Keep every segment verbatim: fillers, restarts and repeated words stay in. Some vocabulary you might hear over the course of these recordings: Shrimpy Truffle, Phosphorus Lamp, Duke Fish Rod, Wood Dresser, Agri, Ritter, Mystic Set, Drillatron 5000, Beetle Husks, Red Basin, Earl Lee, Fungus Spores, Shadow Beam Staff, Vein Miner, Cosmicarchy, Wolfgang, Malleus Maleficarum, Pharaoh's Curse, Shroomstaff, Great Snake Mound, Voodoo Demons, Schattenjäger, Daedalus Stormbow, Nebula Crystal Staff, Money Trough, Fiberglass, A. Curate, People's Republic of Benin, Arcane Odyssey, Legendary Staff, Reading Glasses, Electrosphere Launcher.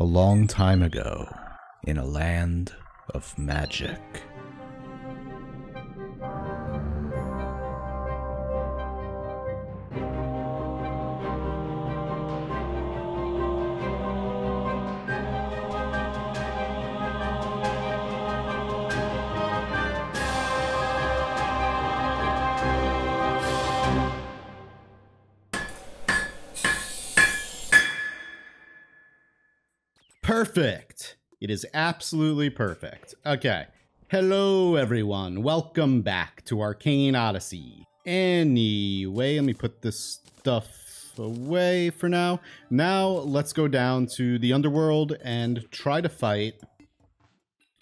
A long time ago, in a land of magic. Perfect. It is absolutely perfect. Okay. Hello, everyone. Welcome back to Arcane Odyssey. Anyway, let me put this stuff away for now. Now, let's go down to the underworld and try to fight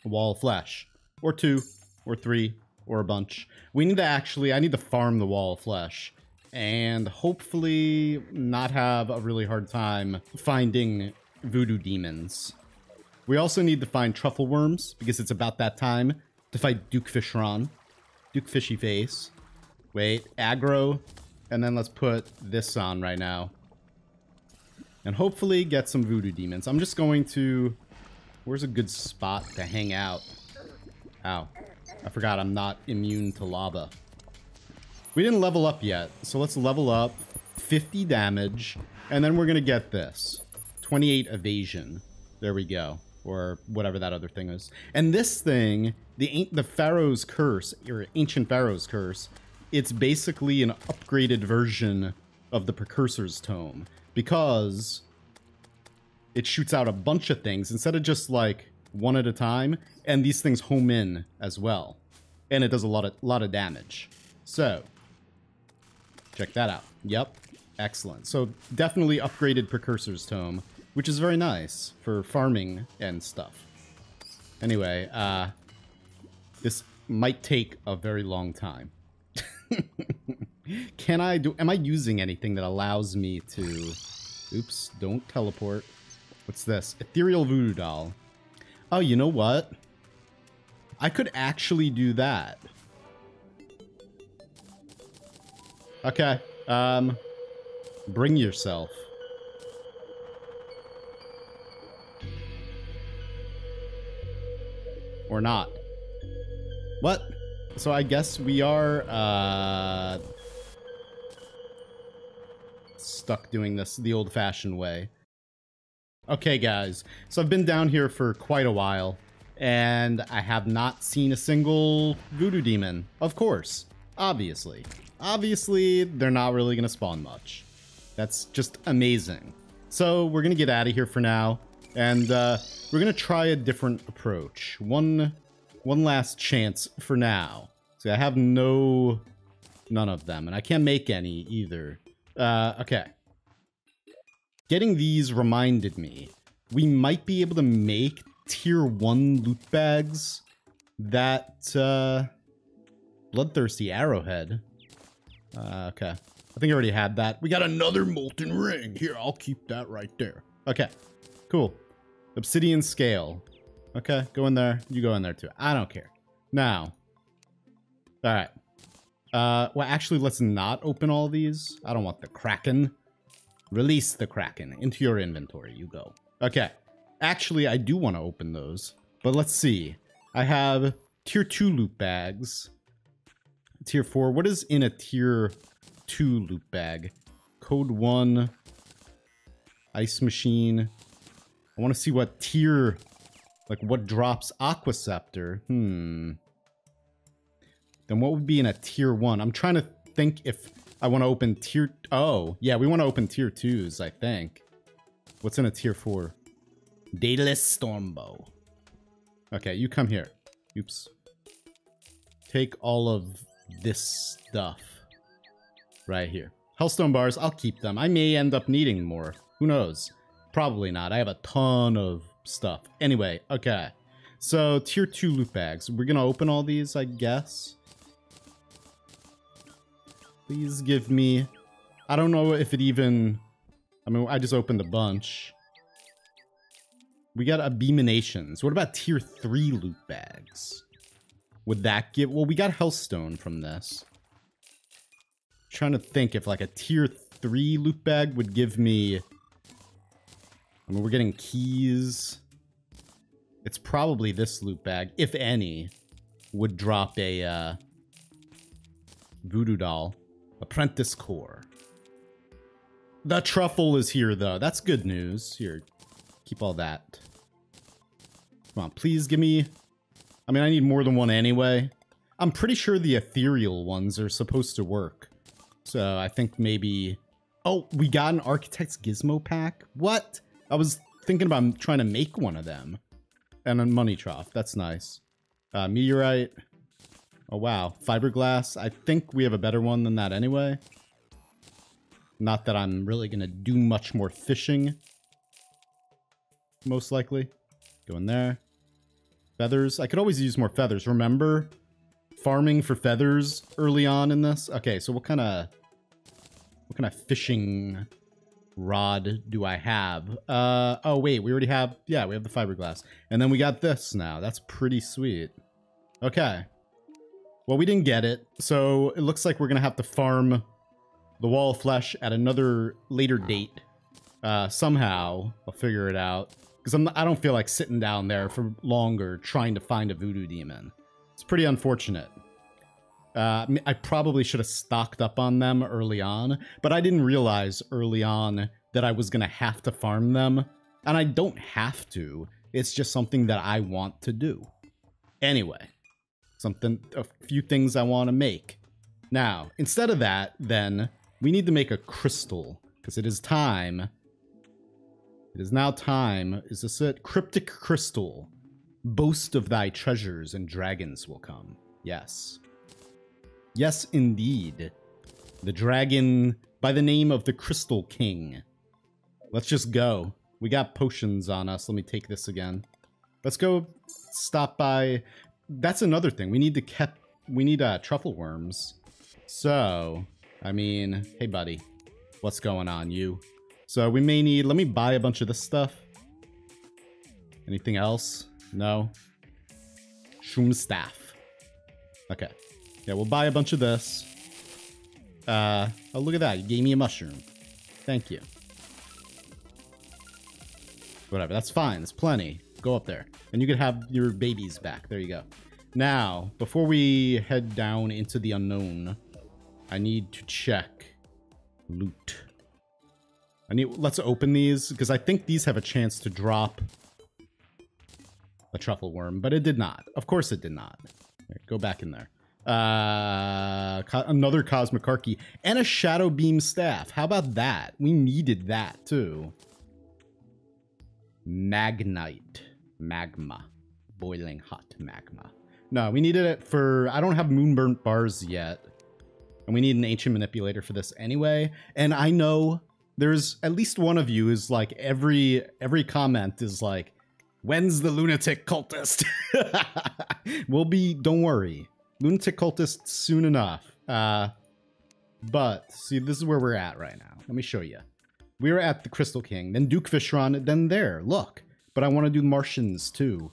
a Wall of Flesh. Or two, or three, or a bunch. We need to actually, I need to farm the Wall of Flesh. And hopefully not have a really hard time finding Voodoo Demons. We also need to find Truffle Worms, because it's about that time to fight Duke Fishron. Duke Fishy Face. Wait, aggro. And then let's put this on right now. And hopefully get some Voodoo Demons. I'm just going to... Where's a good spot to hang out? Ow. I forgot I'm not immune to lava. We didn't level up yet, so let's level up. fifty damage. And then we're going to get this. twenty-eight evasion. There we go. Or whatever that other thing is. And this thing, the the Pharaoh's Curse, or Ancient Pharaoh's Curse, it's basically an upgraded version of the Precursor's Tome. Because it shoots out a bunch of things instead of just like one at a time. And these things home in as well. And it does a lot of, lot of damage. So, check that out. Yep. Excellent. So definitely upgraded Precursor's Tome, which is very nice for farming and stuff. Anyway, uh, this might take a very long time. Can I do... Am I using anything that allows me to... Oops, don't teleport. What's this? Ethereal Voodoo Doll. Oh, you know what? I could actually do that. Okay. Um... Bring yourself. Or not. What? So I guess we are uh, stuck doing this the old-fashioned way. Okay, guys. So I've been down here for quite a while, and I have not seen a single voodoo demon. Of course. Obviously. Obviously, they're not really going to spawn much. That's just amazing. So we're going to get out of here for now. And uh, we're going to try a different approach. One one last chance for now. See, I have no... None of them. And I can't make any either. Uh, okay. Getting these reminded me. We might be able to make tier one loot bags. That uh, bloodthirsty arrowhead. Uh, okay. I think I already had that. We got another molten ring. Here, I'll keep that right there. Okay, cool. Obsidian scale. Okay, go in there. You go in there too. I don't care. Now. All right. Uh, well, actually, let's not open all these. I don't want the Kraken. Release the Kraken. Into your inventory, you go. Okay. Actually, I do want to open those. But let's see. I have tier two loot bags. Tier four. What is in a tier... two loot bag. Code one. Ice machine. I want to see what tier, like what drops Aqua Scepter. Hmm. Then what would be in a tier one? I'm trying to think if I want to open tier... Oh, yeah, we want to open tier twos, I think. What's in a tier four? Daedalus Stormbow. Okay, you come here. Oops. Take all of this stuff. Right here. Hellstone bars, I'll keep them. I may end up needing more. Who knows? Probably not. I have a ton of stuff. Anyway, okay. So, tier two loot bags. We're gonna open all these, I guess. Please give me... I don't know if it even... I mean, I just opened a bunch. We got Abeminations. What about tier three loot bags? Would that give... Well, we got Hellstone from this. Trying to think if like a tier three loot bag would give me I mean, we're getting keys. It's probably this loot bag, if any, would drop a uh, voodoo doll. Apprentice core. The truffle is here, though. That's good news. Here, keep all that. Come on, please give me... I mean, I need more than one anyway. I'm pretty sure the ethereal ones are supposed to work. So I think maybe... Oh, we got an Architect's Gizmo Pack? What? I was thinking about trying to make one of them. And a Money Trough. That's nice. Uh, meteorite. Oh, wow. Fiberglass. I think we have a better one than that anyway. Not that I'm really going to do much more fishing. Most likely. Go in there. Feathers. I could always use more feathers. Remember farming for feathers early on in this? Okay, so what kind of... What kind of fishing rod do I have? Uh, oh, wait, we already have... Yeah, we have the fiberglass. And then we got this now. That's pretty sweet. Okay. Well, we didn't get it. So it looks like we're going to have to farm the Wall of Flesh at another later date. Uh, somehow, I'll figure it out. Because I'm I don't feel like sitting down there for longer trying to find a voodoo demon. It's pretty unfortunate. Uh, I probably should have stocked up on them early on, but I didn't realize early on that I was going to have to farm them. And I don't have to. It's just something that I want to do. Anyway, something, a few things I want to make. Now, instead of that, then, we need to make a crystal, because it is time. It is now time. Is this it? Cryptic Crystal. Boast of thy treasures and dragons will come. Yes. Yes, indeed. The dragon by the name of the Crystal King. Let's just go. We got potions on us. Let me take this again. Let's go stop by. That's another thing. We need to keep. We need uh, truffle worms. So, I mean, hey, buddy. What's going on, you? So we may need... Let me buy a bunch of this stuff. Anything else? No. Shroomstaff. Okay. Yeah, we'll buy a bunch of this. Uh, oh, look at that. You gave me a mushroom. Thank you. Whatever. That's fine. That's plenty. Go up there. And you can have your babies back. There you go. Now, before we head down into the unknown, I need to check loot. I need... Let's open these, because I think these have a chance to drop a truffle worm, but it did not. Of course it did not. Here, go back in there. Uh, co another Cosmicarchy and a Shadow Beam Staff. How about that? We needed that too. Magnite. Magma. Boiling hot magma. No, we needed it for... I don't have Moonburnt Bars yet. And we need an Ancient Manipulator for this anyway. And I know there's at least one of you is like every every comment is like, when's the lunatic cultist? We'll be... Don't worry. Lunatic cultist soon enough. Uh, but, see, this is where we're at right now. Let me show you. We were at the Crystal King, then Duke Fishron, then there. Look. But I want to do Martians, too.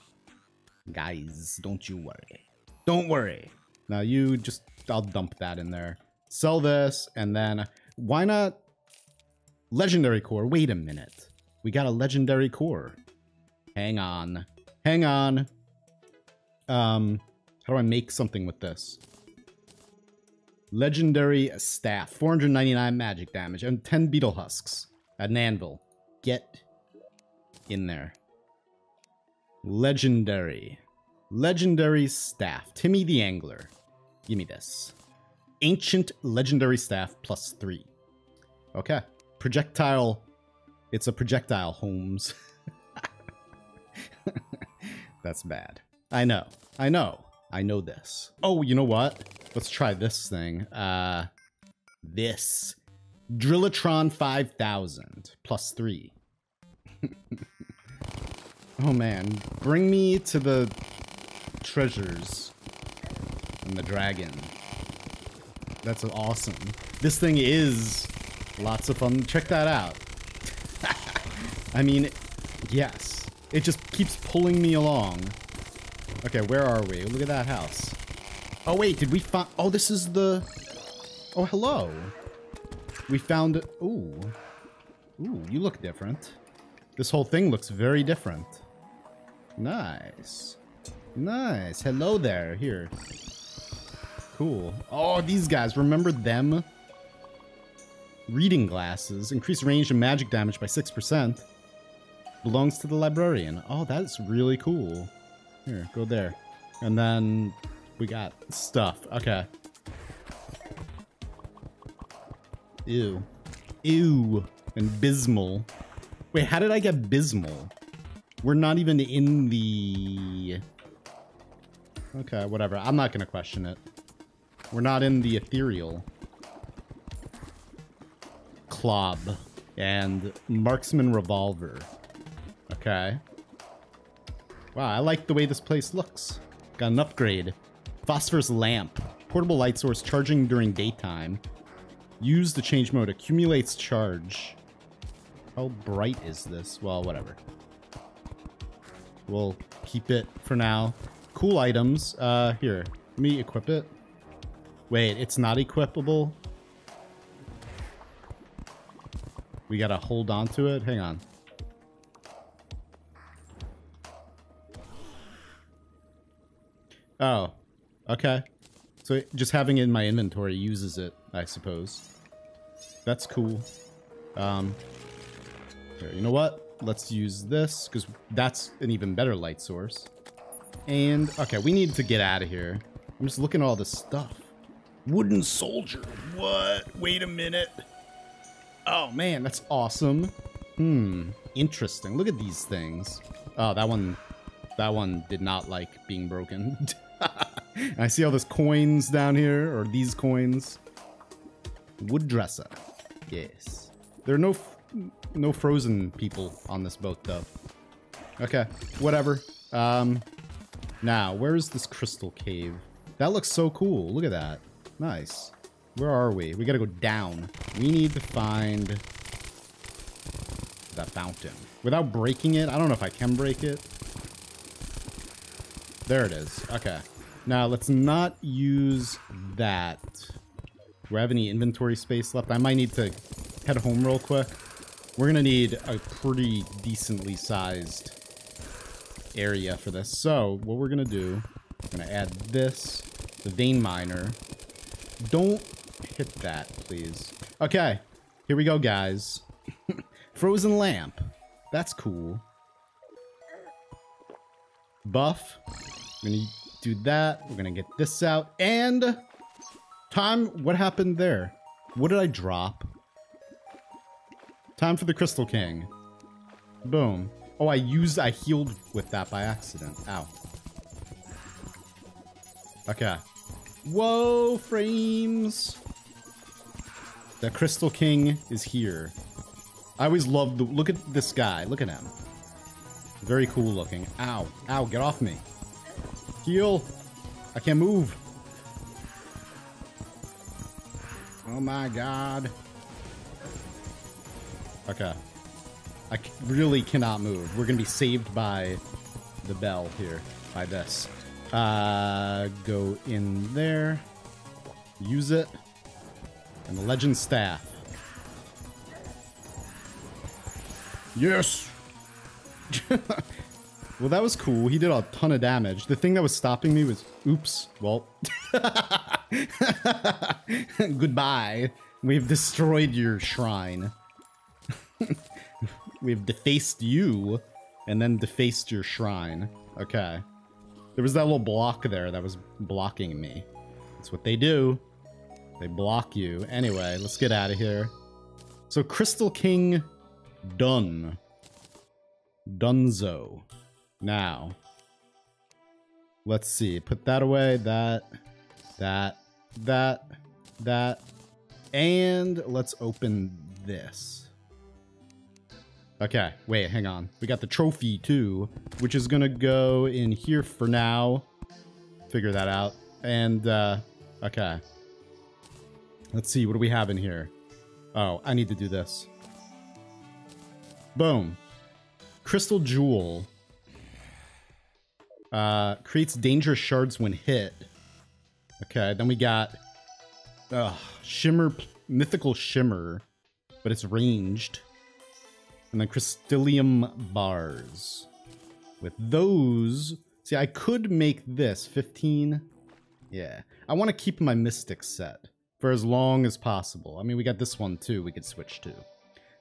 Guys, don't you worry. Don't worry. Now, you just... I'll dump that in there. Sell this, and then... Why not... Legendary core. Wait a minute. We got a legendary core. Hang on. Hang on. Um... How do I make something with this? Legendary Staff. four hundred ninety-nine magic damage and ten beetle husks. An anvil. Get in there. Legendary. Legendary Staff. Timmy the Angler. Give me this. Ancient Legendary Staff plus three. Okay. Projectile. It's a projectile, Holmes. That's bad. I know. I know. I know this. Oh, you know what? Let's try this thing. Uh, this. Drillatron five thousand. Plus three. Oh, man. Bring me to the treasures and the dragon. That's awesome. This thing is lots of fun. Check that out. I mean, yes. It just keeps pulling me along. Okay, where are we? Look at that house. Oh, wait, did we find... Oh, this is the... Oh, hello. We found... Ooh. Ooh, you look different. This whole thing looks very different. Nice. Nice. Hello there. Here. Cool. Oh, these guys. Remember them? Reading Glasses. Increase range and magic damage by six percent. Belongs to the Librarian. Oh, that's really cool. Here, go there. And then we got stuff. Okay. Ew. Ew. And Bismal. Wait, how did I get Bismal? We're not even in the... Okay, whatever. I'm not going to question it. We're not in the Ethereal. Clob. And Marksman Revolver. Okay. Wow, I like the way this place looks. Got an upgrade. Phosphorus Lamp. Portable light source charging during daytime. Use the change mode. Accumulates charge. How bright is this? Well, whatever. We'll keep it for now. Cool items. Uh, here. Let me equip it. Wait, it's not equipable? We gotta hold on to it? Hang on. Oh. Okay. So just having it in my inventory uses it, I suppose. That's cool. Um... Here, you know what? Let's use this, because that's an even better light source. And, okay, we need to get out of here. I'm just looking at all this stuff. Wooden Soldier. What? Wait a minute. Oh, man, that's awesome. Hmm. Interesting. Look at these things. Oh, that one... That one did not like being broken. I see all those coins down here, or these coins. Wood Dresser. Yes. There are no... F No frozen people on this boat, though. Okay, whatever. Um, now, where is this crystal cave? That looks so cool. Look at that. Nice. Where are we? We gotta go down. We need to find that fountain. Without breaking it, I don't know if I can break it. There it is. Okay. Now, let's not use that. Do I have any inventory space left? I might need to head home real quick. We're going to need a pretty decently sized area for this. So what we're going to do, we're going to add this, the Vein Miner. Don't hit that, please. Okay, here we go, guys. Frozen Lamp. That's cool. Buff. We're going to do that. We're going to get this out. And time, what happened there? What did I drop? Time for the Crystal King. Boom. Oh, I used, I healed with that by accident. Ow. Okay. Whoa, frames. The Crystal King is here. I always love the, look at this guy. Look at him. Very cool looking. Ow. Ow, get off me. Heal. I can't move. Oh my God. Okay. I really cannot move. We're going to be saved by the bell here. By this. Uh, go in there. Use it. And the Legend Staff. Yes! Well, that was cool. He did a ton of damage. The thing that was stopping me was... Oops. Well. Goodbye. We've destroyed your shrine. We've defaced you, and then defaced your shrine. Okay. There was that little block there that was blocking me. That's what they do. They block you. Anyway, let's get out of here. So, Crystal King done. Dunzo. Now. Let's see. Put that away. That. That. That. That. And let's open this. Okay, wait, hang on. We got the trophy, too, which is gonna go in here for now. Figure that out. And, uh, okay. Let's see, what do we have in here? Oh, I need to do this. Boom. Crystal Jewel. Uh, creates dangerous shards when hit. Okay, then we got... Ugh, Shimmer... Mythical Shimmer. But it's ranged. and then Crystallium bars. With those, see, I could make this fifteen. Yeah, I want to keep my Mystic set for as long as possible. I mean, we got this one too we could switch to,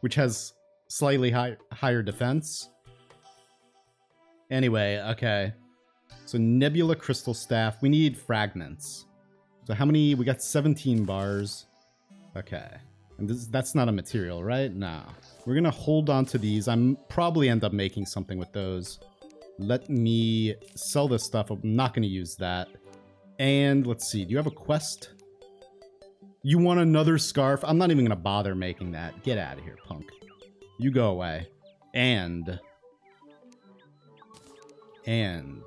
which has slightly high, higher defense. Anyway, okay. So Nebula Crystal Staff. We need fragments. So how many? We got seventeen bars. Okay. And this, that's not a material, right? No. We're going to hold on to these. I'm probably end up making something with those. Let me sell this stuff. I'm not going to use that. And let's see. Do you have a quest? You want another scarf? I'm not even going to bother making that. Get out of here, punk. You go away. And. And.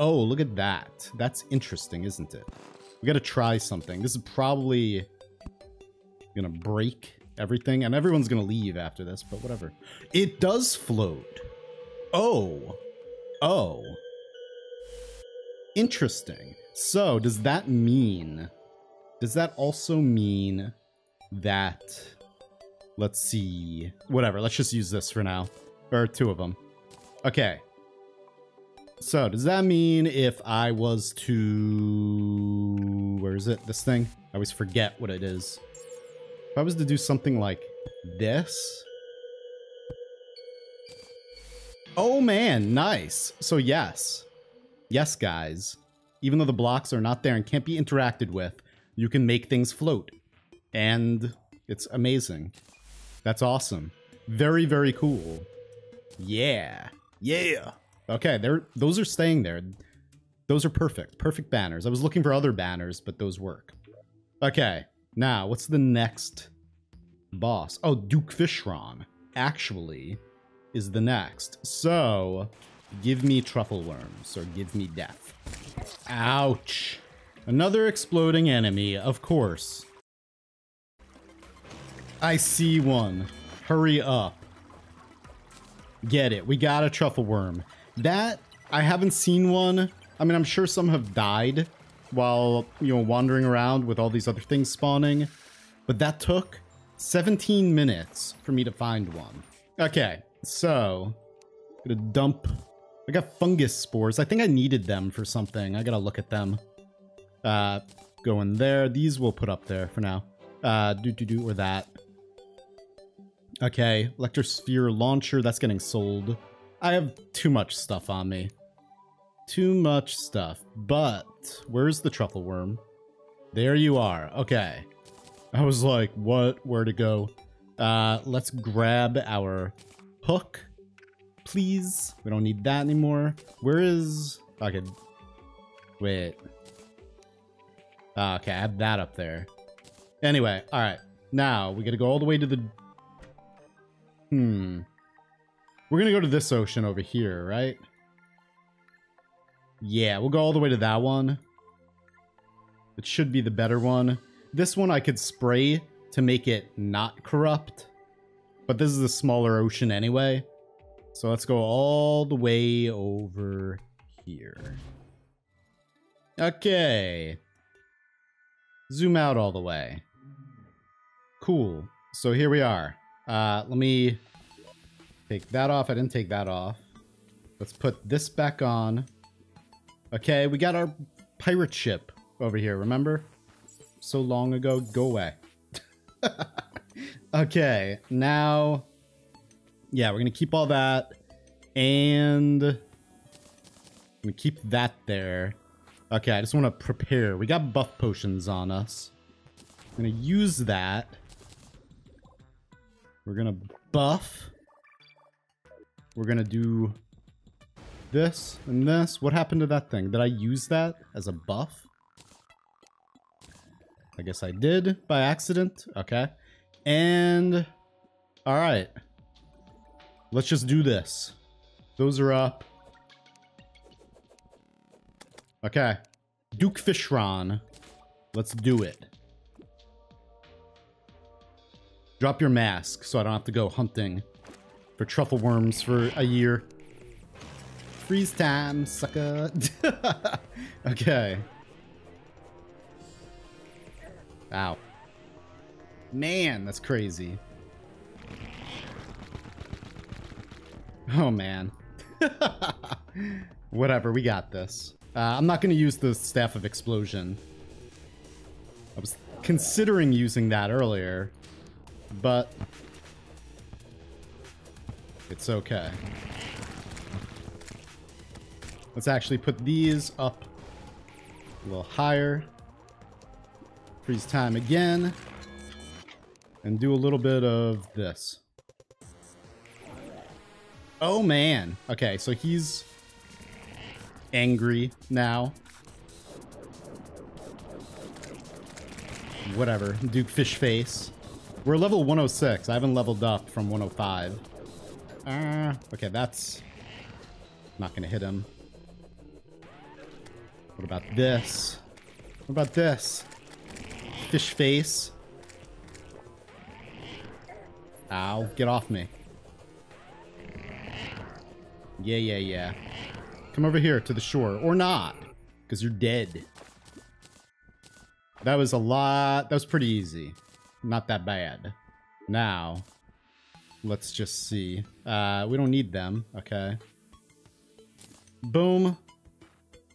Oh, look at that. That's interesting, isn't it? We got to try something. This is probably gonna break everything, and everyone's gonna leave after this, but whatever. It does float. Oh. Oh. Interesting. So, does that mean... Does that also mean that... Let's see... Whatever, let's just use this for now. Or two of them. Okay. So, does that mean if I was to... Where is it? This thing? I always forget what it is. If I was to do something like this... Oh man, nice! So yes. Yes, guys. Even though the blocks are not there and can't be interacted with, you can make things float. And it's amazing. That's awesome. Very, very cool. Yeah. Yeah! Okay, they're, those are staying there. Those are perfect. Perfect banners. I was looking for other banners, but those work. Okay. Now, what's the next boss? Oh, Duke Fishron, actually, is the next. So, give me Truffle Worms, or give me death. Ouch. Another exploding enemy, of course. I see one. Hurry up. Get it. We got a Truffle Worm. That, I haven't seen one. I mean, I'm sure some have died while, you know, wandering around with all these other things spawning. But that took seventeen minutes for me to find one. Okay, so I'm gonna dump. I got fungus spores. I think I needed them for something. I gotta look at them. Uh, go in there. These we'll put up there for now. Uh, do do do or that. Okay, Electrosphere Launcher. That's getting sold. I have too much stuff on me. Too much stuff, but where's the Truffle Worm? There you are. Okay. I was like, what? Where to go? Uh, let's grab our hook, please. We don't need that anymore. Where is... Okay. Wait. Uh, okay, I have that up there. Anyway, alright. Now, we gotta go all the way to the... Hmm. We're gonna go to this ocean over here, right? Yeah, we'll go all the way to that one. It should be the better one. This one I could spray to make it not corrupt. But this is a smaller ocean anyway. So let's go all the way over here. Okay. Zoom out all the way. Cool. So here we are. Uh, let me take that off. I didn't take that off. Let's put this back on. Okay, we got our pirate ship over here, remember? So long ago, go away. Okay, now... Yeah, we're gonna keep all that. And... I'm gonna keep that there. Okay, I just wanna prepare. We got buff potions on us. I'm gonna use that. We're gonna buff. We're gonna do... This and this. What happened to that thing? Did I use that as a buff? I guess I did by accident. Okay. And... Alright. Let's just do this. Those are up. Okay. Duke Fishron. Let's do it. Drop your mask so I don't have to go hunting for truffle worms for a year. Freeze time, sucker. Okay. Ow. Man, that's crazy. Oh, man. Whatever, we got this. Uh, I'm not going to use the Staff of Explosion. I was considering using that earlier, but it's okay. Let's actually put these up a little higher. Freeze time again. And do a little bit of this. Oh, man. Okay, so he's angry now. Whatever. Duke Fish Face. We're level one oh six. I haven't leveled up from one oh five. Uh, okay, that's not going to hit him. What about this? What about this? Fish Face. Ow, get off me. Yeah, yeah, yeah. Come over here to the shore. Or not. Because you're dead. That was a lot. That was pretty easy. Not that bad. Now, let's just see. Uh, we don't need them. Okay. Boom.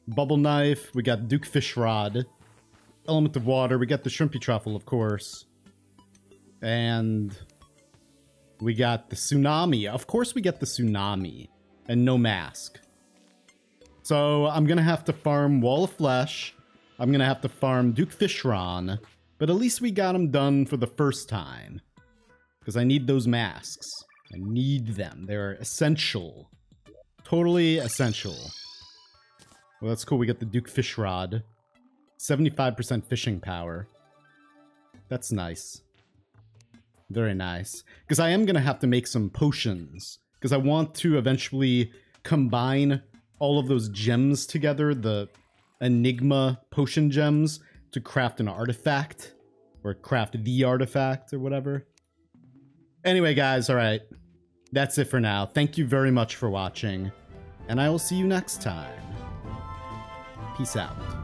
Bubble Knife. We got Duke Fish Rod. Element of Water. We got the Shrimpy Truffle, of course. And we got the Tsunami. Of course we get the Tsunami. And no mask. So I'm going to have to farm Wall of Flesh. I'm going to have to farm Duke Fishron. But at least we got them done for the first time. Because I need those masks. I need them. They're essential. Totally essential. Well, that's cool. We got the Duke Fish Rod. seventy-five percent fishing power. That's nice. Very nice. Because I am going to have to make some potions. Because I want to eventually combine all of those gems together. The Enigma potion gems. To craft an artifact. Or craft the artifact or whatever. Anyway, guys. All right. That's it for now. Thank you very much for watching. And I will see you next time. Peace out.